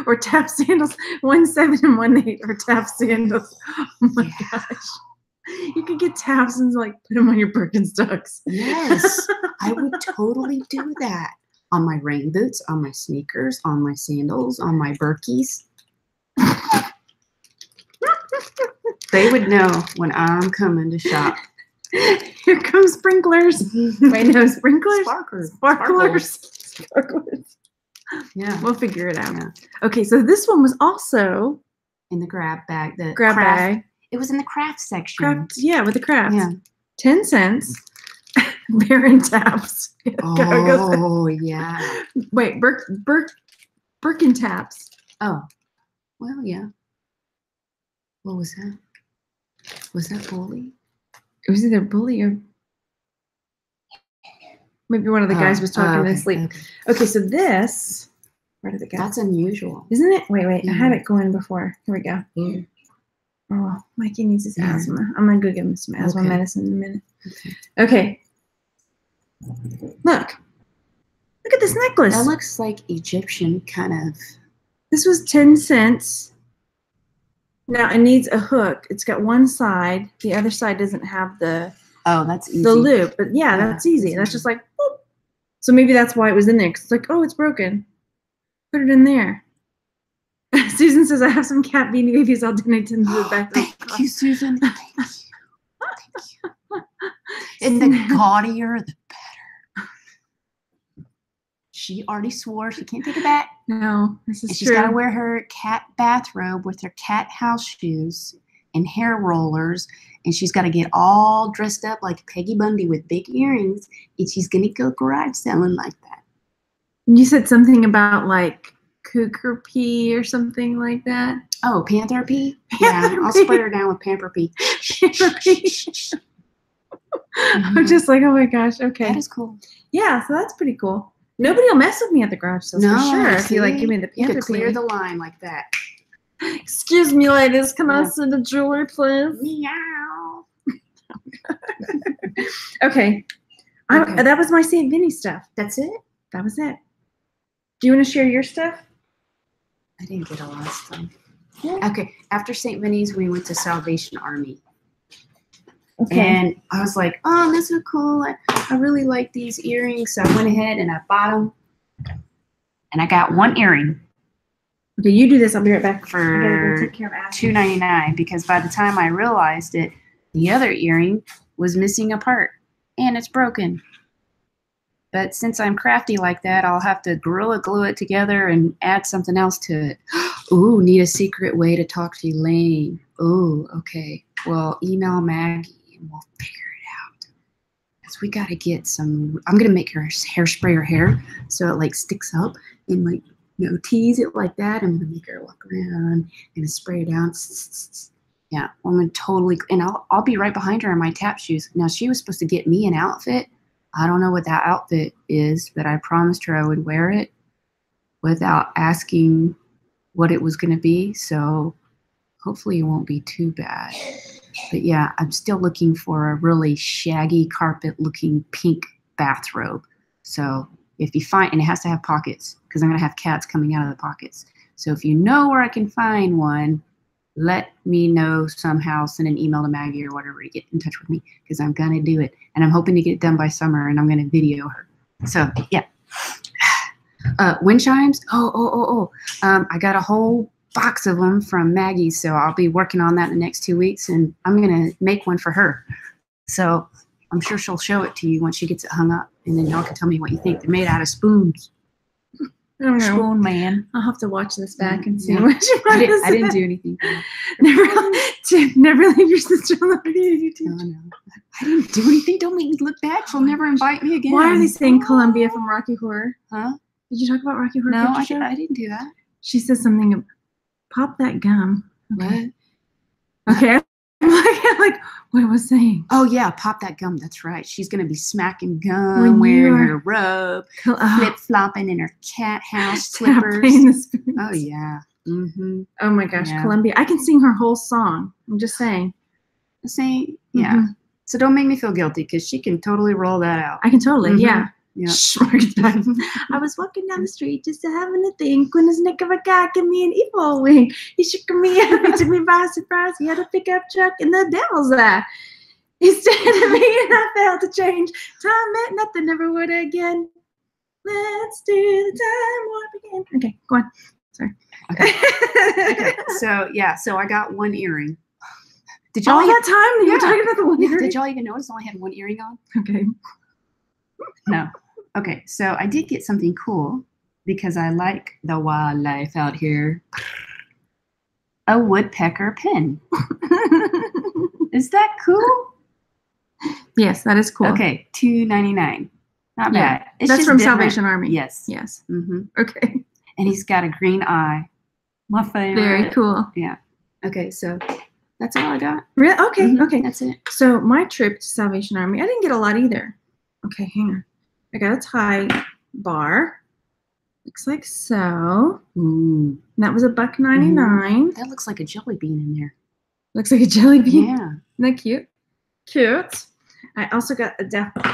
Or tap sandals, one seven and one eight, or tap sandals. Oh my yeah. gosh. You could get taps and like put them on your Birkenstocks. Yes. I would totally do that. On my rain boots, on my sneakers, on my sandals, on my Birkies. They would know when I'm coming to shop. Here come sprinklers. Wait, no, sprinklers? Sparklers. Sparklers. Sparklers. Yeah, we'll figure it out. Yeah. Okay, so this one was also in the grab bag. The grab craft, bag. It was in the craft section. Craft, yeah, with the craft. Yeah. Ten cents. Baron taps. Oh yeah. Wait, Birk Birk Birkin taps. Oh, well, yeah. What was that? Was that Bully? It was either Bully or. Maybe one of the guys oh, was talking oh, okay, in his sleep. Okay. okay, so this, where did it go? That's unusual. Isn't it? Wait, wait. Mm. I had it going before. Here we go. Mm. Oh, Mikey needs his yeah. asthma. I'm going to go give him some asthma okay. medicine in a minute. Okay. okay. Look. Look at this necklace. That looks like Egyptian kind of. This was ten cents. Now, it needs a hook. It's got one side. The other side doesn't have the. Oh, that's easy. The loop. But yeah, yeah that's easy. That's, that's just like, boop. So maybe that's why it was in there. Because it's like, oh, it's broken. Put it in there. Susan says, I have some cat beanie babies. I'll donate to the back. Thank oh. you, Susan. Thank you. Thank you. And the gaudier, the better. She already swore she can't take it back. No, this is and true. She's got to wear her cat bathrobe with her cat house shoes and hair rollers. And she's got to get all dressed up like Peggy Bundy with big earrings. And she's going to go garage selling like that. You said something about like cougar pee or something like that. Oh, panther pee? Panther yeah, pee. I'll split her down with pamper pee. Pamper pee. I'm just like, oh my gosh, okay. That is cool. Yeah, so that's pretty cool. Nobody will mess with me at the garage sales no, for sure. If you like give me the panther pee. You could clear the line like that. Excuse me, ladies. Can yeah. I see the jewelry, please? Meow. okay. okay. I, that was my Saint Vinny's stuff. That's it? That was it. Do you want to share your stuff? I didn't get a lot of stuff. Yeah. Okay. After Saint Vinny's, we went to Salvation Army. Okay. And I was like, oh, this is cool. I, I really like these earrings. So I went ahead and I bought them. And I got one earring. Okay, you do this. I'll be right back for two ninety-nine because by the time I realized it, the other earring was missing a part and it's broken. But since I'm crafty like that, I'll have to gorilla glue it together and add something else to it. Ooh, need a secret way to talk to Elaine. Ooh, okay. Well, email Maggie and we'll figure it out. Because we got to get some. I'm going to make her hairspray her hair so it like sticks up and like. You know, tease it like that. I'm gonna make her walk around. I'm gonna spray it down. Yeah, I'm gonna totally. And I'll I'll be right behind her in my tap shoes. Now she was supposed to get me an outfit. I don't know what that outfit is, but I promised her I would wear it without asking what it was gonna be. So hopefully it won't be too bad. But yeah, I'm still looking for a really shaggy carpet-looking pink bathrobe. So if you find, and it has to have pockets. Because I'm going to have cats coming out of the pockets. So if you know where I can find one, let me know somehow. Send an email to Maggie or whatever to get in touch with me because I'm going to do it. And I'm hoping to get it done by summer and I'm going to video her. So, yeah. Uh, wind chimes? Oh, oh, oh, oh. Um, I got a whole box of them from Maggie, so I'll be working on that in the next two weeks, and I'm going to make one for her. So I'm sure she'll show it to you when she gets it hung up, and then y'all can tell me what you think. They're made out of spoons. I don't know. Spoon man. I'll have to watch this back and see yeah. what she I, did, I didn't do anything. Never, never leave your sister alone. You no, no. I didn't do anything. Don't make me look bad. She'll never invite me again. Why are they saying oh. Columbia from Rocky Horror? Huh? Did you talk about Rocky Horror? No, I, did, I didn't do that. She says something. About, pop that gum. Okay. What? Okay. I'm like, what was I saying? Oh, yeah, pop that gum. That's right. She's going to be smacking gum, when wearing her robe, oh. flip-flopping in her cat house slippers. Oh, yeah. Mm-hmm. Oh, my gosh, yeah. Columbia. I can sing her whole song. I'm just saying. I'm saying, yeah. Mm-hmm. So don't make me feel guilty because she can totally roll that out. I can totally, mm-hmm. yeah. Yep. I was walking down the street just to having a think when this Nick of a guy gave me an evil wing. He shook me up, he took me by surprise. He had a pickup truck in the devil's eye. He stared at me and I failed to change. Time meant nothing, never would again. Let's do the time warp again. Okay, go on. Sorry. Okay. Okay. So yeah, so I got one earring. Did y'all all that time that yeah. you were talking about the one yeah. earring? Did y'all even notice I only had one earring on? Okay. No. Okay, so I did get something cool because I like the wildlife out here. A woodpecker pin. Is that cool? Yes, that is cool. Okay, two ninety-nine. Not yeah. bad. It's That's from different. Salvation Army. Yes. Yes. Mm-hmm. Okay. And he's got a green eye. My favorite. Very cool. Yeah. Okay, so... that's all I got. Really? Okay, mm-hmm. okay. That's it. So my trip to Salvation Army, I didn't get a lot either. Okay, hang on. I got a tie bar. Looks like so. Mm. That was a buck ninety nine. Mm. That looks like a jelly bean in there. Looks like a jelly bean. Yeah. Isn't that cute? Cute. I also got a daffodil.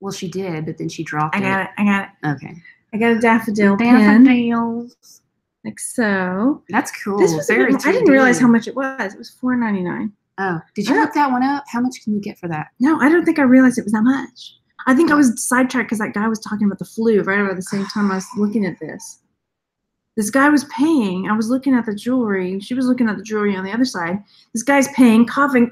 Well, she did, but then she dropped I it. I got it. I got it. Okay. I got a daffodil pin. Daffodils. Like so. That's cool. This was Very good, I didn't realize how much it was. It was four ninety-nine. Oh, did you look that one up? How much can you get for that? No, I don't think I realized it was that much. I think I was sidetracked because that guy was talking about the flu right about the same time I was looking at this. This guy was paying. I was looking at the jewelry. She was looking at the jewelry on the other side. This guy's paying, coughing.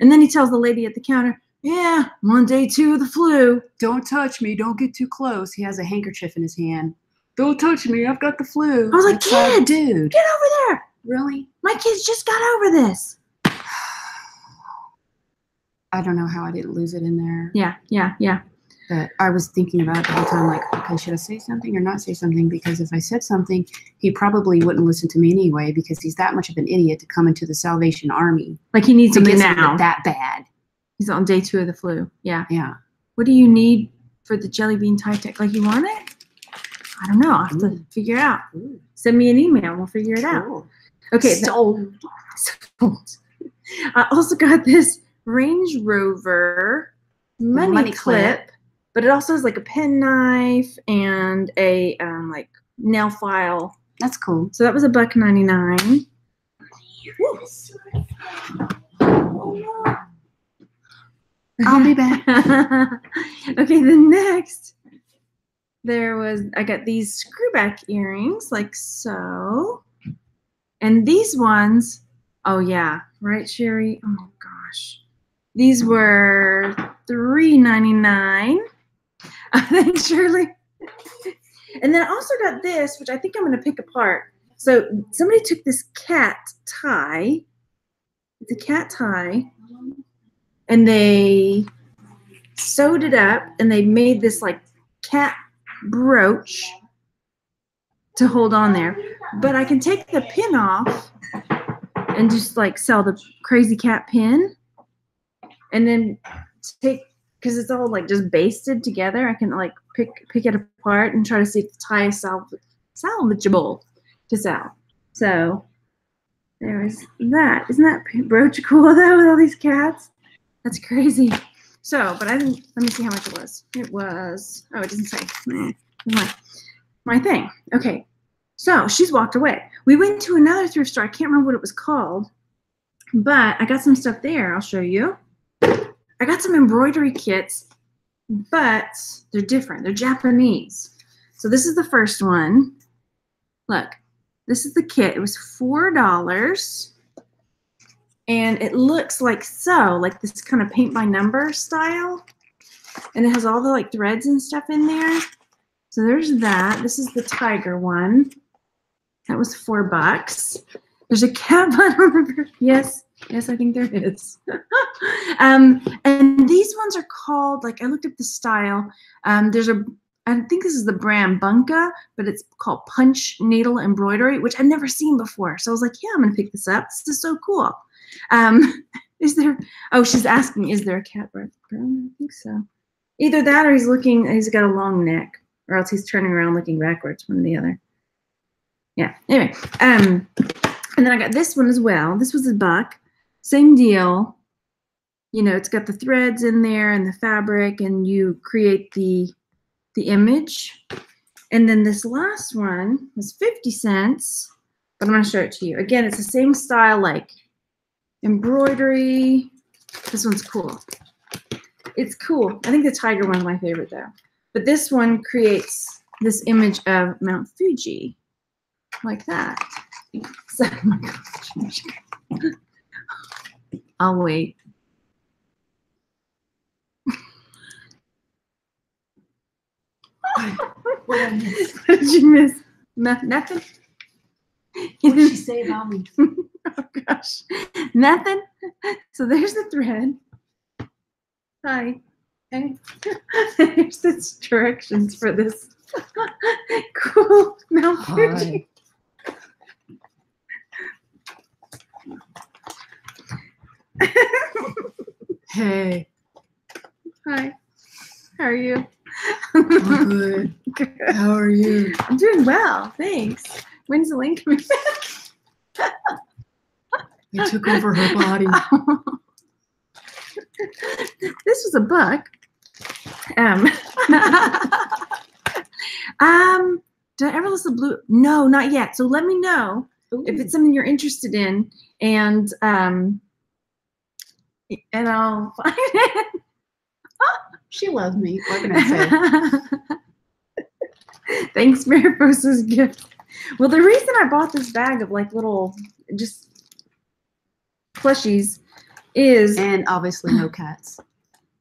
And then he tells the lady at the counter, yeah, one day two, the flu. Don't touch me. Don't get too close. He has a handkerchief in his hand. Don't touch me. I've got the flu. I was like, kid, dude, get over there. Really? My kids just got over this. I don't know how I didn't lose it in there. Yeah, yeah, yeah. But I was thinking about it the whole time, like, okay, should I say something or not say something? Because if I said something, he probably wouldn't listen to me anyway because he's that much of an idiot to come into the Salvation Army. Like he needs to be now. That bad. He's on day two of the flu. Yeah. Yeah. What do you need for the jelly bean tie tech? Like you want it? I don't know. I'll have Ooh. to figure it out. Ooh. Send me an email. We'll figure it out. Cool. Okay. Sold. Sold. I also got this Range Rover money, money clip, clip, but it also has like a pen knife and a um, like nail file. That's cool. So that was a buck ninety nine. I'll be back. Okay, then next. There was, I got these screw back earrings, like so. And these ones, oh yeah, right, Sherry? Oh my gosh. These were three ninety-nine. I think, Shirley. And then I also got this, which I think I'm going to pick apart. So somebody took this cat tie. It's a cat tie. And they sewed it up, and they made this, like, cat brooch to hold on there, but I can take the pin off and just like sell the crazy cat pin, and then take, because it's all like just basted together, I can like pick pick it apart and try to see if the tie is salv salvageable to sell. So there's that. Isn't that brooch cool though with all these cats? That's crazy. So, but I didn't, let me see how much it was. It was, oh, it doesn't say. My, my thing. Okay. So she's walked away. We went to another thrift store. I can't remember what it was called, but I got some stuff there. I'll show you. I got some embroidery kits, but they're different. They're Japanese. So this is the first one. Look, this is the kit. It was four dollars. And it looks like so, like this kind of paint by number style. And it has all the like threads and stuff in there. So there's that. This is the tiger one. That was four bucks. There's a cat bun. I don't remember. Yes. Yes, I think there is. um, and these ones are called, like I looked up the style. Um, there's a, I think this is the brand Bunka, but it's called Punch Needle Embroidery, which I've never seen before. So I was like, yeah, I'm going to pick this up. This is so cool. Um, is there, oh, she's asking, is there a cat bun? I don't think so. Either that or he's looking, he's got a long neck, or else he's turning around looking backwards, one or the other. Yeah, anyway. Um, and then I got this one as well. This was a buck. Same deal. You know, it's got the threads in there and the fabric, and you create the the image. And then this last one was fifty cents, but I'm going to show it to you. Again, it's the same style, like embroidery. This one's cool. It's cool. I think the tiger one's my favorite, though. But this one creates this image of Mount Fuji, like that. So, oh my gosh. I'll wait. What did I miss? What did you miss? No, nothing? What did she say about me? Oh gosh. Nothing? So there's the thread. Hi. Hey. There's the directions for this cool Mount Fuji. Hey. Hi. How are you? I'm good. Good. How are you? I'm doing well, thanks. When's Elaine coming back? I took over her body. Oh. This was a book. Um. um. Did I ever listen to Blue? No, not yet. So let me know. Ooh. If it's something you're interested in, and um. And I'll find it. Oh, she loves me. What can I say? Thanks, Mariposa's gift. Well, the reason I bought this bag of like little just plushies is, and obviously no cats.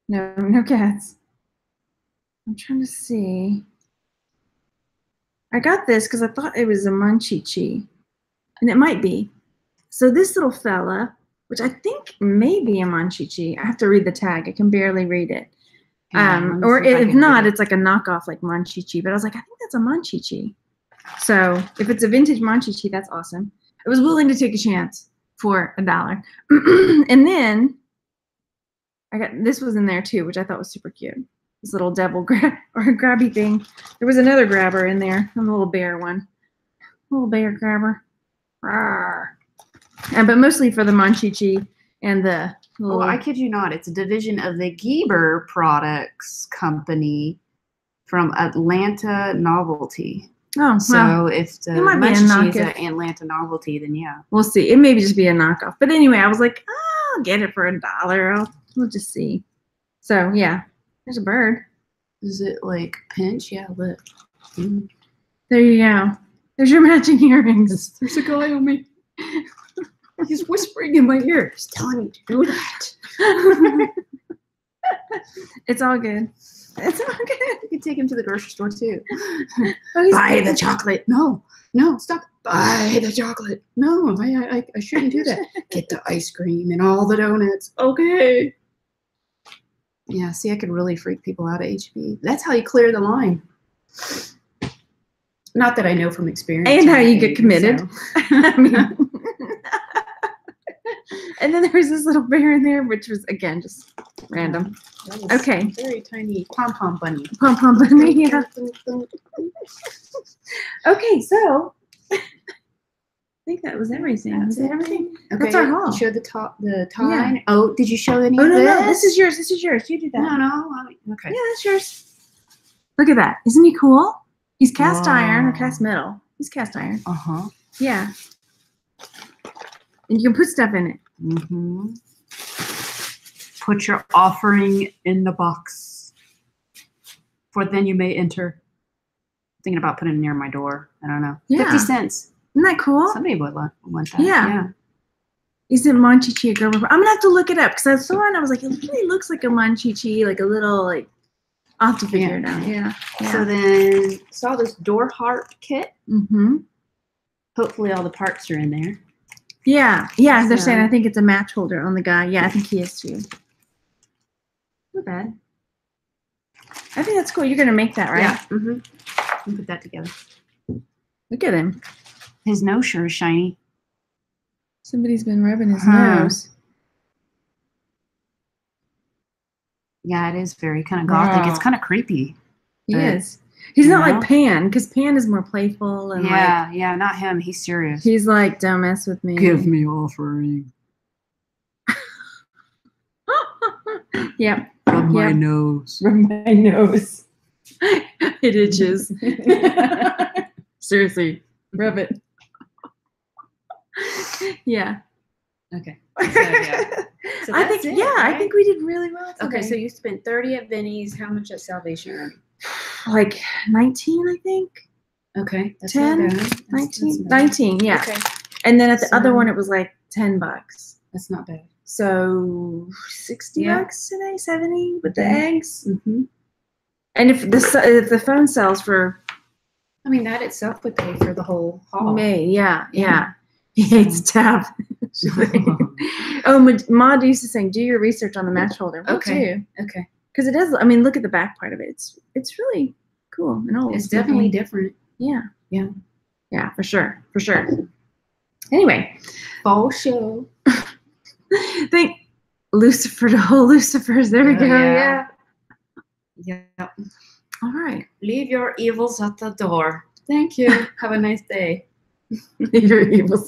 No, no cats. I'm trying to see. I got this because I thought it was a Monchhichi, and it might be. So this little fella, which I think may be a Monchhichi. I have to read the tag. I can barely read it. Yeah, um, or if not, it's like a knockoff like Monchhichi. But I was like, I think that's a Monchhichi. So if it's a vintage Monchhichi, that's awesome. I was willing to take a chance for a dollar. And then I got this was in there too, which I thought was super cute. This little devil grab or grabby thing. There was another grabber in there. A little bear one. A little bear grabber. Rawr. And, but mostly for the Monchhichi and the. Well, I kid you not, it's a division of the Geber Products Company from Atlanta Novelty. Oh, so well, if the Monchhichi is an Atlanta Novelty, then yeah, we'll see. It may just be a knockoff, but anyway, I was like, oh, I'll get it for a dollar. I'll we'll just see. So yeah, there's a bird. Is it like pinch? Yeah, look. Mm. There you go. There's your matching earrings. There's a guy on me. He's whispering in my ear. He's telling me to do that. It's all good. It's all good. You can take him to the grocery store, too. Oh, buy the chocolate. No. No, stop. Buy the chocolate. No, I, I, I shouldn't do that. Get the ice cream and all the donuts. Okay. Yeah, see, I could really freak people out at H E B. That's how you clear the line. Not that I know from experience. And how you get committed. So. I mean... And then there was this little bear in there, which was, again, just random. Okay. Very tiny pom-pom bunny. Pom-pom bunny, yeah. Okay, so I think that was everything. That was it. Everything? Okay. That's our haul. Show the top, the tie line. Yeah. Oh, did you show any oh, of no, this? No, no, this is yours. This is yours. You do that. No, no. I, okay. Yeah, that's yours. Look at that. Isn't he cool? He's cast oh. iron or cast metal. He's cast iron. Uh-huh. Yeah. And you can put stuff in it. Mm-hmm. Put your offering in the box, for then you may enter. thinking about putting it near my door. I don't know. Yeah. fifty cents. Isn't that cool? Somebody would want that. Yeah. yeah. Isn't Monchhichi a Gerber? I'm going to have to look it up because I saw it and I was like, it really looks like a Monchhichi, like a little, like, I'll have to figure yeah. it out. Yeah. yeah. So then saw this door heart kit. Mm-hmm. Hopefully all the parts are in there. Yeah. Yeah, as they're so. saying, I think it's a match holder on the guy. Yeah, I think he is too. Not bad. I think that's cool. You're going to make that, right? Yeah. Mm-hmm. Put that together. Look at him. His nose sure is shiny. Somebody's been rubbing his uh-huh. nose. Yeah, it is very kind of gothic. Wow. It's kind of creepy. He is. He's not know? like Pan, because Pan is more playful and yeah, like, yeah, not him. He's serious. He's like, don't mess with me. Give me offering. Yep. Rub yep. my nose. Rub my nose. It itches. Seriously, rub it. Yeah. Okay. So, yeah. So I think it, yeah, right? I think we did really well today. Okay, so you spent thirty at Vinny's. How much at Salvation? Like nineteen, I think. Okay. That's ten, that's, nineteen, that's nineteen, yeah. Okay. And then at the so, other one, it was like ten bucks. That's not bad. So sixty yeah. bucks today, seventy with the yeah. eggs. Mm-hmm. And if the if the phone sells for, I mean, that itself would pay for the whole haul. May, yeah, yeah. yeah. He hates tab. Oh, Maud used to say, do your research on the match holder. We'll okay. Do. Okay. Because it does, I mean, look at the back part of it. It's it's really cool and old. It's definitely different. Yeah. Yeah. Yeah, for sure. For sure. Anyway. Fall show. Thank Lucifer, the whole Lucifers. There we go. Uh, yeah. yeah. Yeah. All right. Leave your evils at the door. Thank you. Have a nice day. You're evil.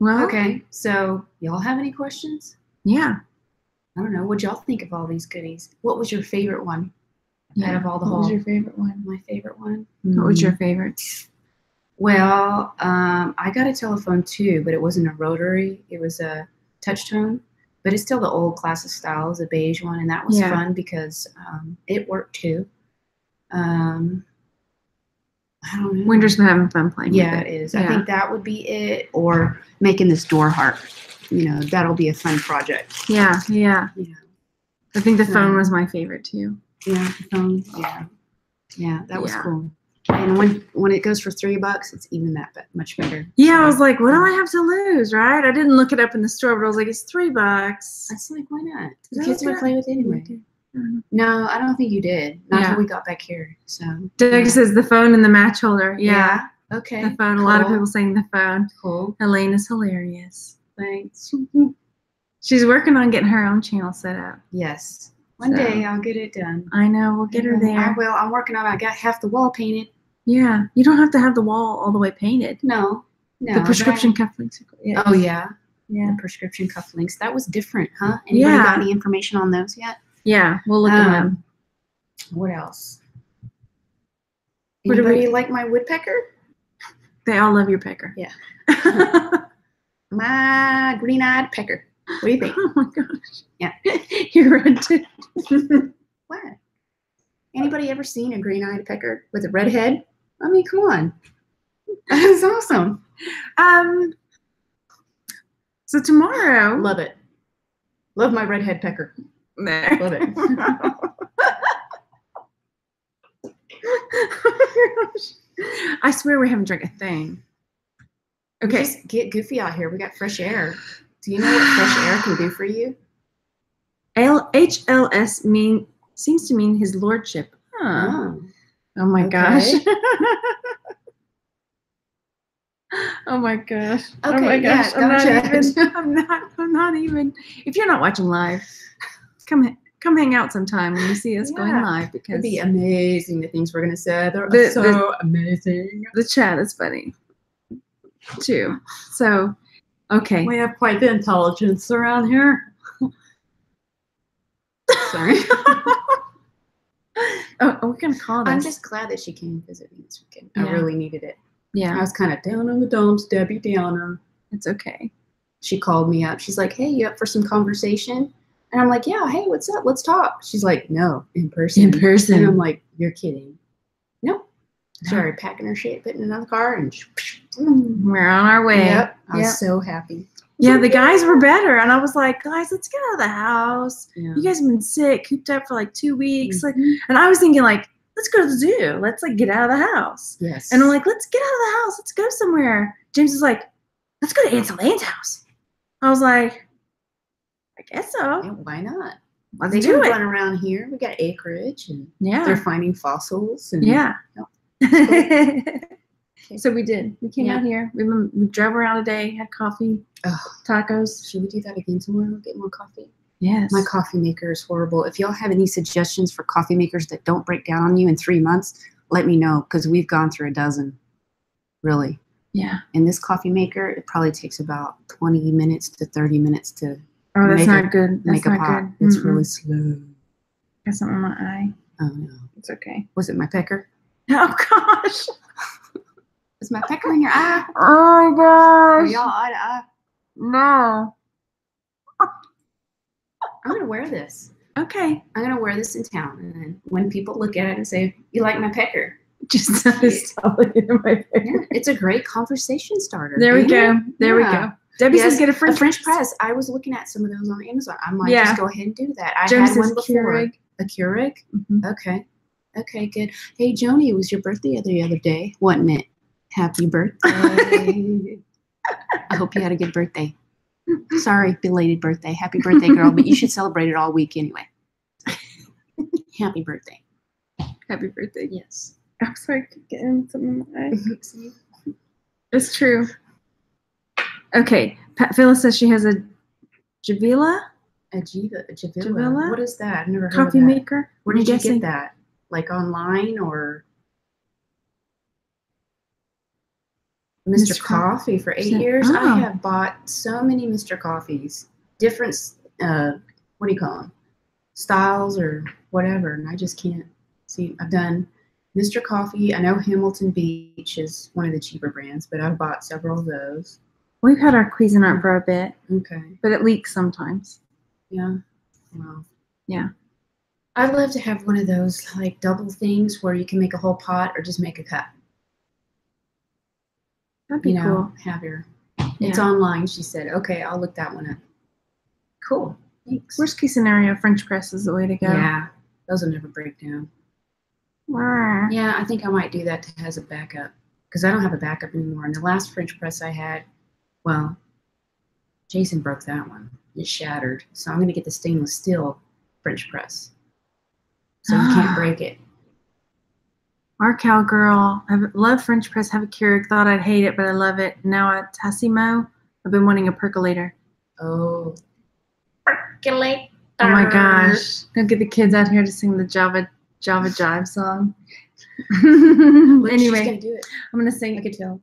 Well, okay, so y'all have any questions? Yeah. I don't know. What y'all think of all these goodies? What was your favorite one yeah. out of all the whole? What was your favorite one? My favorite one? Mm. What was your favorite? Well, um, I got a telephone too, but it wasn't a rotary. It was a touch tone, but it's still the old classic style. It was a beige one, and that was yeah. fun because um, it worked too. Um, I don't know. Winter's been having fun playing yeah, with it. Yeah, it is. Yeah. I think that would be it. Or making this door heart. You know, that'll be a fun project. Yeah, yeah. yeah. I think the phone um, was my favorite, too. Yeah, the phone. Yeah. Yeah, that yeah. was cool. And when when it goes for three bucks, it's even that much better. Yeah, I was like, what do I have to lose, right? I didn't look it up in the store, but I was like, it's three bucks. I was like, why not? The kids would play with it anyway. No, I don't think you did. Not yeah. until we got back here. So Doug yeah. says the phone and the match holder. Yeah. yeah. Okay. The phone. Cool. A lot of people saying the phone. Cool. Elaine is hilarious. Thanks. She's working on getting her own channel set up. Yes. One so. day I'll get it done. I know. We'll get yeah, her there. I will. I'm working on it. I got half the wall painted. Yeah. You don't have to have the wall all the way painted. No. No. The prescription I... cufflinks. Yeah. Oh yeah. Yeah. The prescription cufflinks. That was different, huh? Anybody yeah. got any information on those yet? Yeah, we'll look at them. Um, what else? Anybody we, like my woodpecker? They all love your pecker. Yeah. My green-eyed pecker. What do you think? Oh, my gosh. Yeah. You're redheaded. What? Anybody ever seen a green-eyed pecker with a red head? I mean, come on. That's awesome. Um. So tomorrow. Love it. Love my redhead pecker. No. Love it. I swear we haven't drank a thing. Okay. We just get goofy out here. We got fresh air. Do you know what fresh air can do for you? H L S mean, seems to mean his lordship. Huh. Oh. oh my okay. gosh. Oh my gosh. Okay, oh my gosh. Yeah, I'm, not even, I'm, not, I'm not even. If you're not watching live, Come, come hang out sometime when you see us yeah. going live, because it'd be amazing the things we're gonna say. They're the, so the, amazing. The chat is funny too. So, okay, we have quite the intelligence around here. Sorry. oh, we're gonna call this. I'm just glad that she came visit me this weekend. Yeah. I really needed it. Yeah, I was kind of down on the dumps, Debbie Downer. It's okay. She called me up. She's like, "Hey, you up for some conversation?" And I'm like, yeah, hey, what's up? Let's talk. She's like, no, in person. In person. And I'm like, you're kidding. Nope. No. Started packing her shit, putting it in another car, and we're on our way. Yep. I was yep. so happy. Yeah, the guys were better. And I was like, guys, let's get out of the house. Yeah. You guys have been sick, cooped up for like two weeks. Mm-hmm. Like, and I was thinking like, let's go to the zoo. Let's like get out of the house. Yes. And I'm like, let's get out of the house. Let's go somewhere. James is like, let's go to Aunt Elaine's house. I was like, I guess so. Yeah, why not? Well, they do run around here. We got acreage, and yeah. they're finding fossils. And yeah. No, cool. Okay. So we did. We came yeah. out here. We, we drove around a day, had coffee, Ugh. tacos. Should we do that again tomorrow? Get more coffee? Yes. My coffee maker is horrible. If y'all have any suggestions for coffee makers that don't break down on you in three months, let me know, because we've gone through a dozen. Really. Yeah. And this coffee maker, it probably takes about twenty minutes to thirty minutes to oh, that's make not a, good. That's make not a pot. Good. It's mm-mm. really slow. Got something on my eye. Oh, no. It's okay. Was it my pecker? Oh, gosh. Is my pecker in your eye? Oh, gosh. Are y'all eye to eye? No. I'm going to wear this. Okay. I'm going to wear this in town. And then when people look at it and say, you like my pecker? Just tell it in my pecker. Yeah, it's a great conversation starter. There we go. There yeah. we go. Debbie yes, says get a French, a French press. press. I was looking at some of those on Amazon. I'm like, yeah. just go ahead and do that. I Jones had one before. Keurig. A Keurig? Mm-hmm. Okay. Okay, good. Hey, Joni, it was your birthday the other day, wasn't it? Happy birthday. I hope you had a good birthday. Sorry, belated birthday. Happy birthday, girl, but you should celebrate it all week anyway. Happy birthday. Happy birthday. Yes. I'm sorry, I keep getting something in my eye. It's true. Okay, Pat Phyllis says she has a Javila. A Javila. Javila. What is that? I've never heard coffee of that. Coffee maker. Where did you get that? Like online or? Mister Coffee for eight years. Oh. I have bought so many Mister Coffees, different, uh, what do you call them? Styles or whatever. And I just can't see. I've done Mister Coffee. I know Hamilton Beach is one of the cheaper brands, but I've bought several of those. We've had our Cuisinart for a bit. Okay. But it leaks sometimes. Yeah. Wow. Yeah. I'd love to have one of those like double things where you can make a whole pot or just make a cup. That'd be you know, cool. Have your. Yeah. It's online, she said. Okay, I'll look that one up. Cool. Thanks. Worst case scenario, French press is the way to go. Yeah. Those will never break down. Wow. Yeah, I think I might do that as a backup because I don't have a backup anymore. And the last French press I had, well, Jason broke that one. It shattered. So I'm going to get the stainless steel French press. So you can't break it. Our cowgirl, I love French press, have a Keurig, thought I'd hate it, but I love it. Now at Tassimo, I've been wanting a percolator. Oh. Percolator. Oh my gosh. Don't get the kids out here to sing the Java Java Jive song. Well, anyway, she's gonna do it. I'm going to sing. I could tell.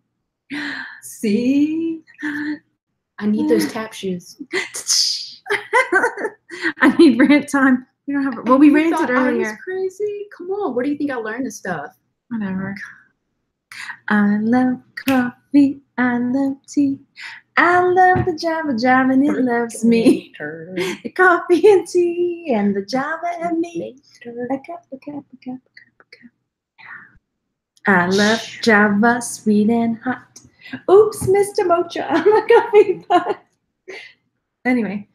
See? I need those tap shoes. I need rant time. We don't have it. Well, we ranted earlier. I was crazy. Come on. Where do you think I learned this stuff? Whatever. I love coffee. I love tea. I love the Java Java and it loves me. The coffee and tea and the Java and me. A cup, a cup, a cup, a cup, a cup. I love Java, sweet and hot. Oops, Mister Mocha, I'm a coffee pot. Anyway,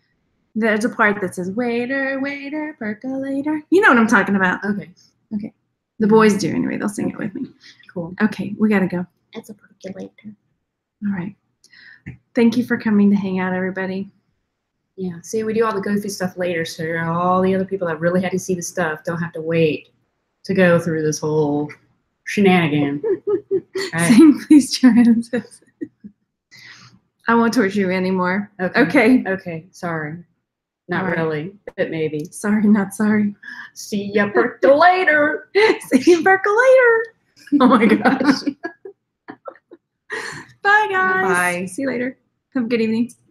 there's a part that says, waiter, waiter, percolator. You know what I'm talking about. Okay. Okay. The boys do anyway. They'll sing okay. it with me. Cool. Okay, we got to go. It's a percolator. All right. Thank you for coming to hang out, everybody. Yeah. See, we do all the goofy stuff later, so all the other people that really had to see the stuff don't have to wait to go through this whole shenanigan. Right. Sing, please, Joanne. I won't torture you anymore. Okay. Okay. Okay. Sorry. Not right. really, but maybe. Sorry, not sorry. See ya percolator. See ya percolator. Oh my gosh. Bye, guys. Bye. See you later. Have a good evening.